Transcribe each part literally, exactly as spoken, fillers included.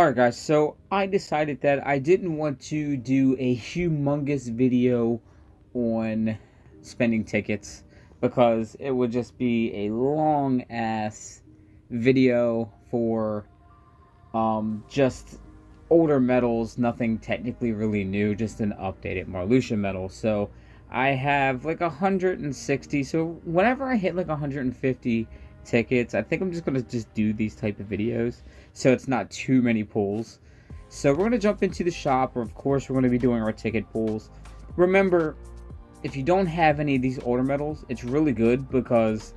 Alright guys, so I decided that I didn't want to do a humongous video on spending tickets because it would just be a long ass video for um, just older medals, nothing technically really new, just an updated Marluxia medal. So I have like one hundred sixty, so whenever I hit like one hundred fifty tickets, I think I'm just gonna just do these type of videos so it's not too many pulls. So we're gonna jump into the shop, where of course we're gonna be doing our ticket pulls. Remember, if you don't have any of these older medals, it's really good because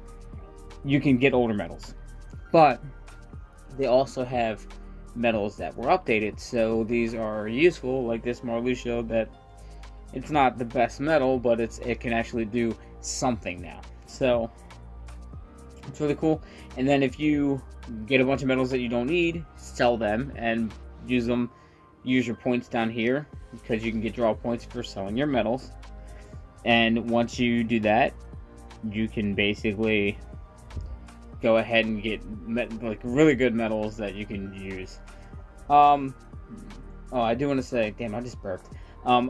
you can get older medals, but they also have medals that were updated, so these are useful, like this Marluxia, that it's not the best medal, but it's it can actually do something now, so it's really cool. And then if you get a bunch of medals that you don't need, sell them and use them. Use your points down here because you can get draw points for selling your medals. And once you do that, you can basically go ahead and get like really good medals that you can use. Um, oh, I do want to say, damn, I just burped. Um,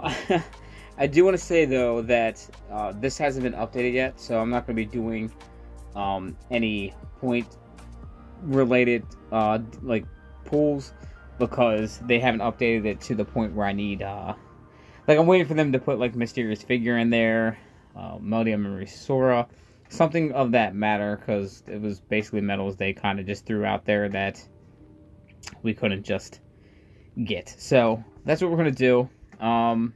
I do want to say though that uh, this hasn't been updated yet, so I'm not going to be doing um any point related uh like pools because they haven't updated it to the point where I need uh like I'm waiting for them to put like mysterious figure in there, uh Melody and Marie Sora, something of that matter, because it was basically medals they kind of just threw out there that we couldn't just get. So that's what we're gonna do. Um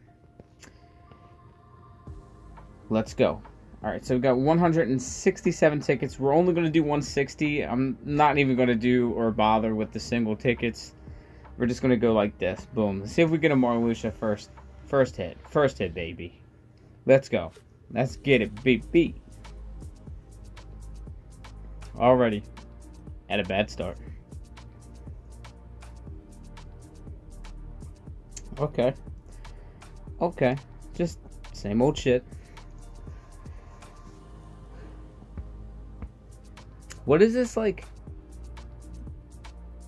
let's go. Alright, so we've got one hundred sixty-seven tickets. We're only going to do one sixty. I'm not even going to do or bother with the single tickets. We're just going to go like this. Boom. Let's see if we get a Marluxia first. First hit. First hit, baby. Let's go. Let's get it, baby. Already at a bad start. Okay. Okay. Just same old shit. What does this, like,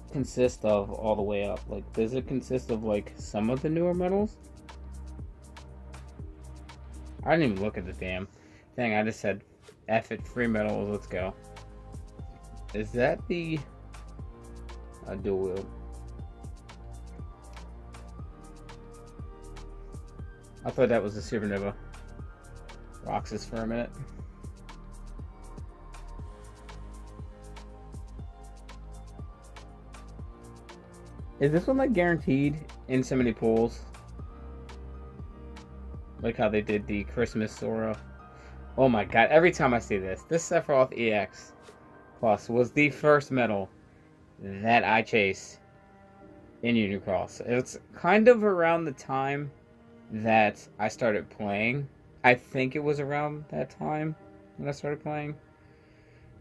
consist of all the way up? Like, does it consist of, like, some of the newer medals? I didn't even look at the damn thing. I just said, F it, free medals, let's go. Is that the... a dual wield? I thought that was the Supernova. Roxas for a minute. Is this one like guaranteed in so many pools? Like how they did the Christmas Sora. Oh my god, every time I see this. This Sephiroth E X Plus was the first medal that I chased in Union Cross. It's kind of around the time that I started playing. I think it was around that time when I started playing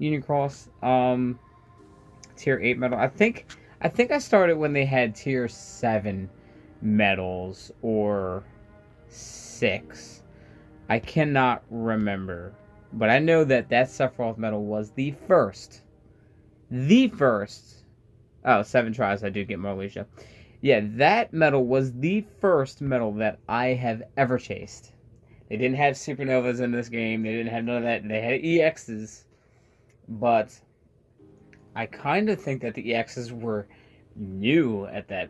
Union Cross. Um, tier eight medal. I think... I think I started when they had tier seven medals or six. I cannot remember. But I know that that Sephiroth medal was the first. The first. Oh, seven tries. I do get Marluxia. Yeah, that medal was the first medal that I have ever chased. They didn't have Supernovas in this game. They didn't have none of that. They had E Xs. But... I kind of think that the E Xs were new at that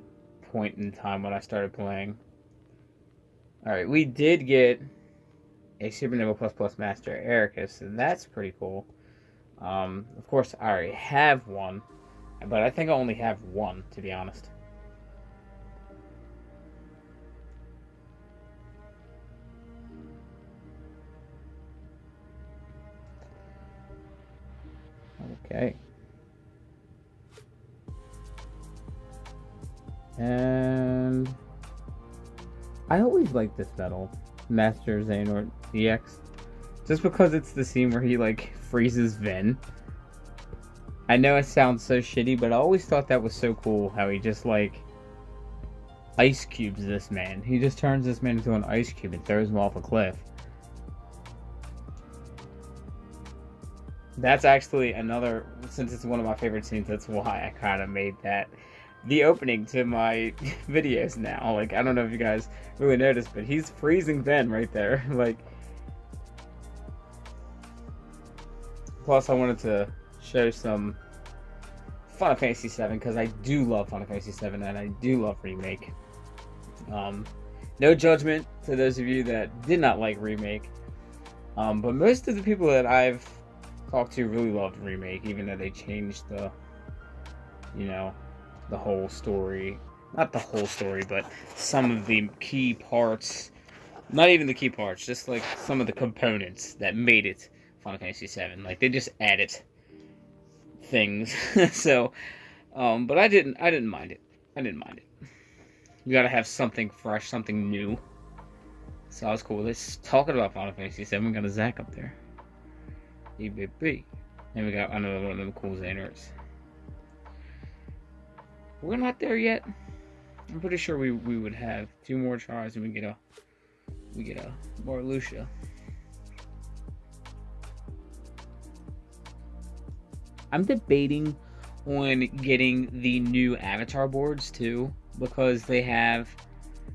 point in time when I started playing. Alright, we did get a Supernova plus plus Master Eraqus, so that's pretty cool. Um, of course, I already have one, but I think I only have one, to be honest. Okay. And I always like this medal, Master Xehanort E X, just because it's the scene where he like freezes Ven. I know it sounds so shitty, but I always thought that was so cool how he just like ice cubes this man. He just turns this man into an ice cube and throws him off a cliff. That's actually another, since it's one of my favorite scenes, that's why I kind of made that the opening to my videos now. Like, I don't know if you guys really noticed, but he's freezing Ven right there. Like, plus I wanted to show some Final Fantasy seven, because I do love Final Fantasy seven and I do love Remake. Um, no judgment to those of you that did not like Remake, um, but most of the people that I've talked to really loved Remake, even though they changed the, you know, the whole story. Not the whole story, but some of the key parts. Not even the key parts, just like some of the components that made it Final Fantasy seven. Like, they just added things. So, um, but I didn't, I didn't mind it. I didn't mind it. You gotta have something fresh, something new. So I was cool. Let's talk about Final Fantasy seven. We got a Zack up there. E B B. And we got another one of the cool Xehanorts. We're not there yet. I'm pretty sure we, we would have two more tries and we get a we get a Marluxia. I'm debating on getting the new avatar boards too, because they have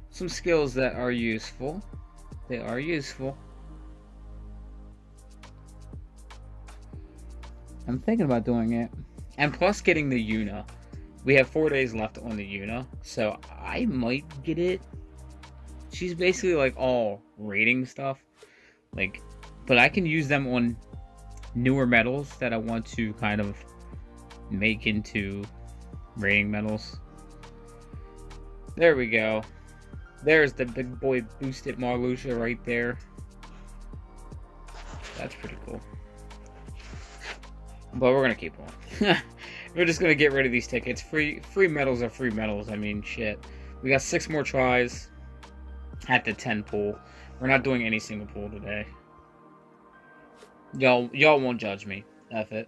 some skills that are useful. They are useful. I'm thinking about doing it. And plus getting the Yuna. We have four days left on the Yuna, so I might get it. She's basically like all rating stuff. Like, but I can use them on newer medals that I want to kind of make into rating medals. There we go. There's the big boy boosted Marluxia right there. That's pretty cool. But we're gonna keep on. We're just gonna get rid of these tickets. Free free medals are free medals. I mean, shit. We got six more tries at the ten pool. We're not doing any single pool today. Y'all y'all won't judge me. F it.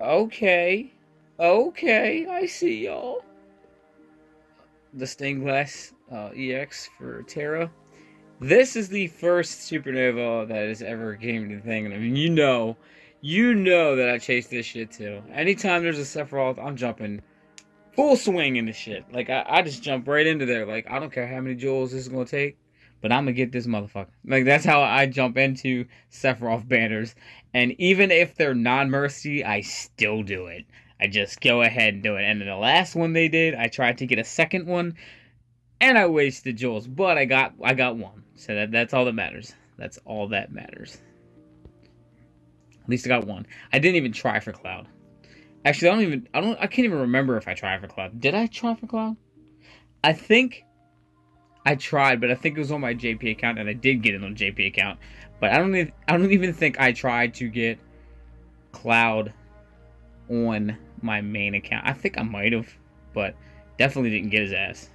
Okay. Okay, I see y'all. The stained glass uh, E X for Terra. This is the first Supernova that has ever came to the thing, and I mean, you know, you know that I chase this shit too. Anytime there's a Sephiroth, I'm jumping full swing into shit. Like, I, I just jump right into there. Like, I don't care how many jewels this is gonna take, but I'm gonna get this motherfucker. Like, that's how I jump into Sephiroth banners, and even if they're non-mercy, I still do it. I just go ahead and do it. And then the last one they did, I tried to get a second one, and I wasted jewels, but I got I got one. So that, that's all that matters. That's all that matters. At least I got one. I didn't even try for Cloud. Actually, I don't even I don't I can't even remember if I tried for Cloud. Did I try for Cloud? I think I tried, but I think it was on my J P account, and I did get it on J P account. But I don't even I don't even think I tried to get Cloud on my main account. I think I might have, but definitely didn't get his ass.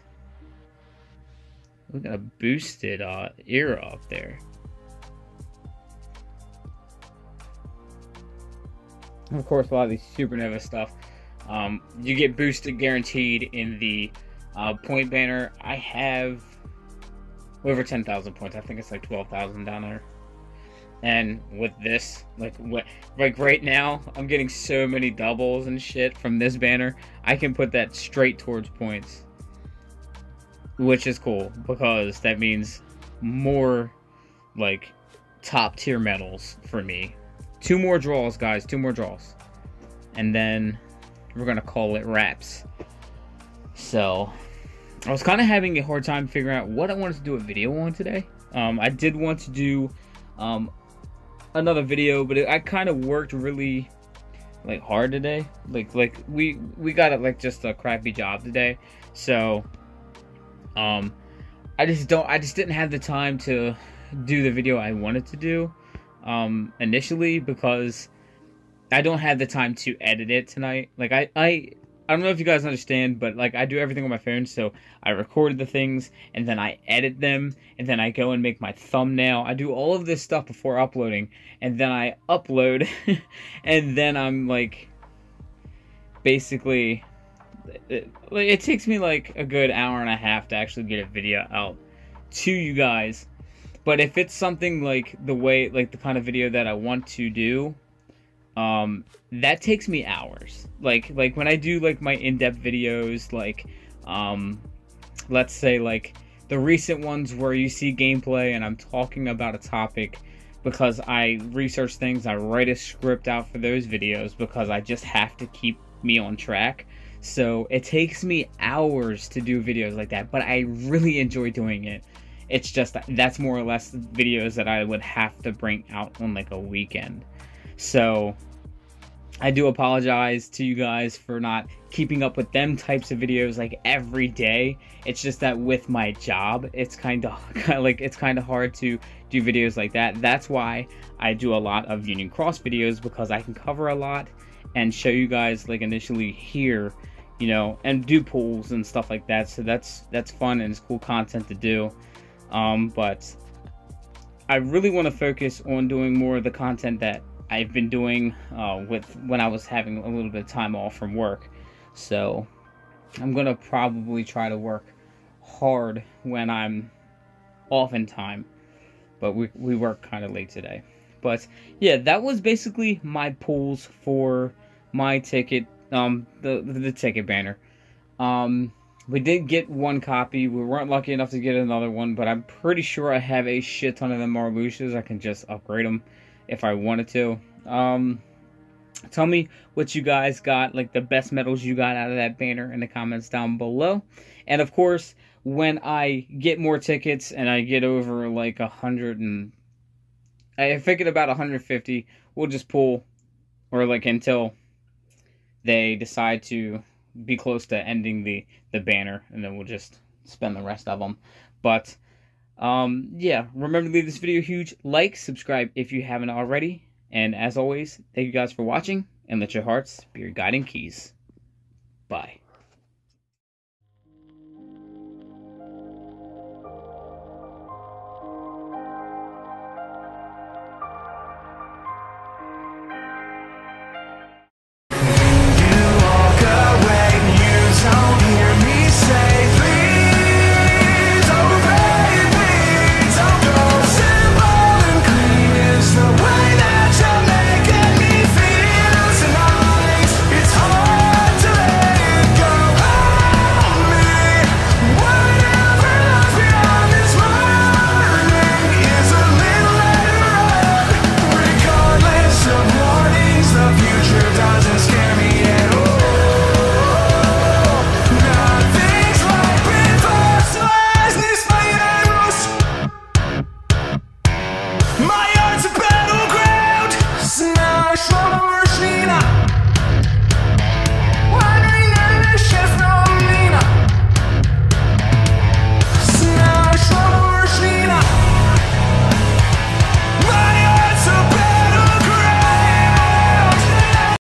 We got a boosted uh, era up there. And of course, a lot of these Supernova stuff. Um, you get boosted guaranteed in the uh, point banner. I have over ten thousand points. I think it's like twelve thousand down there. And with this, like, what, like right now, I'm getting so many doubles and shit from this banner. I can put that straight towards points. Which is cool, because that means more, like, top-tier medals for me. Two more draws, guys. Two more draws. And then we're going to call it wraps. So, I was kind of having a hard time figuring out what I wanted to do a video on today. Um, I did want to do um, another video, but it, I kind of worked really, like, hard today. Like, like we, we got, it like, just a crappy job today. So... Um, I just don't, I just didn't have the time to do the video I wanted to do, um, initially, because I don't have the time to edit it tonight. Like, I, I, I don't know if you guys understand, but, like, I do everything on my phone, so I record the things, and then I edit them, and then I go and make my thumbnail. I do all of this stuff before uploading, and then I upload, and then I'm, like, basically... It, it takes me like a good hour and a half to actually get a video out to you guys, But if it's something like the way, like the kind of video that I want to do, um, that takes me hours. Like, like when I do like my in-depth videos, like, um, let's say like the recent ones where you see gameplay and I'm talking about a topic because I research things, I write a script out for those videos because I just have to keep me on track. So it takes me hours to do videos like that, but I really enjoy doing it. It's just, that's more or less videos that I would have to bring out on like a weekend. So I do apologize to you guys for not keeping up with them types of videos like every day. It's just that with my job, it's kind of like, it's kind of hard to do videos like that. That's why I do a lot of Union Cross videos, because I can cover a lot and show you guys like initially here, you know, and do pools and stuff like that. So that's, that's fun and it's cool content to do. Um, but I really want to focus on doing more of the content that I've been doing uh, with when I was having a little bit of time off from work. So I'm going to probably try to work hard when I'm off in time. But we, we work kind of late today. But yeah, that was basically my pulls for my ticket, um, the, the ticket banner. Um... We did get one copy. We weren't lucky enough to get another one, but I'm pretty sure I have a shit ton of them Marluxias. I can just upgrade them if I wanted to. Um, tell me what you guys got, like the best medals you got out of that banner in the comments down below. And of course, when I get more tickets and I get over like a hundred and... I figured about one hundred fifty, we'll just pull, or like until they decide to be close to ending the the banner, and then we'll just spend the rest of them. But um yeah, remember to leave this video a huge like, subscribe if you haven't already, and as always, thank you guys for watching, and let your hearts be your guiding keys. Bye.